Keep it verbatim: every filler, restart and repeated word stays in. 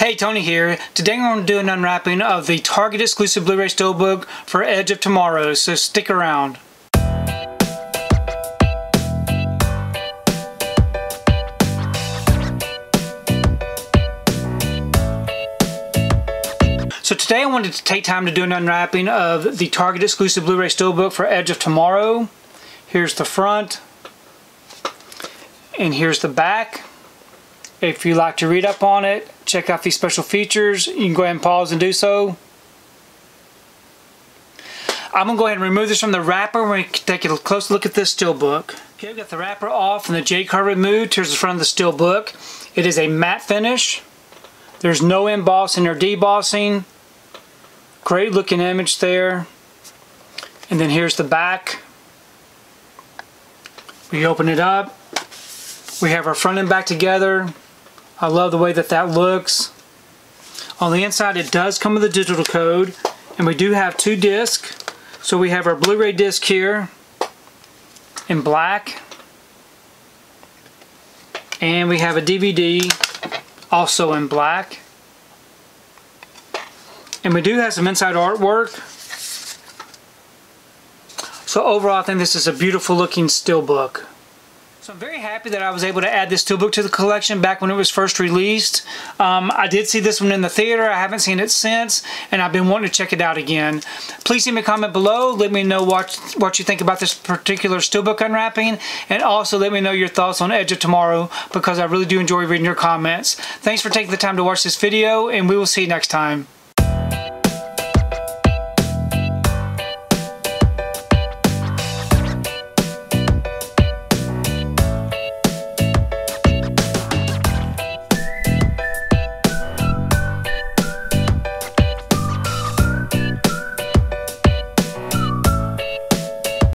Hey, Tony here. Today I'm going to do an unwrapping of the Target exclusive Blu-ray Steelbook for Edge of Tomorrow, so stick around. So today I wanted to take time to do an unwrapping of the Target exclusive Blu-ray Steelbook for Edge of Tomorrow. Here's the front, and here's the back. If you'd like to read up on it, check out these special features, you can go ahead and pause and do so. I'm going to go ahead and remove this from the wrapper. We're going to take a close look at this steelbook. Okay, we've got the wrapper off and the J-card removed. Here's the front of the steelbook. It is a matte finish. There's no embossing or debossing. Great looking image there. And then here's the back. We open it up. We have our front and back together. I love the way that that looks. On the inside, it does come with a digital code, and we do have two discs. So we have our Blu-ray disc here in black, and we have a D V D also in black. And we do have some inside artwork. So overall, I think this is a beautiful looking steelbook. So I'm very happy that I was able to add this steelbook to the collection back when it was first released. Um, I did see this one in the theater. I haven't seen it since, and I've been wanting to check it out again. Please leave me a comment below. Let me know what, what you think about this particular steelbook unwrapping, and also let me know your thoughts on Edge of Tomorrow, because I really do enjoy reading your comments. Thanks for taking the time to watch this video, and we will see you next time.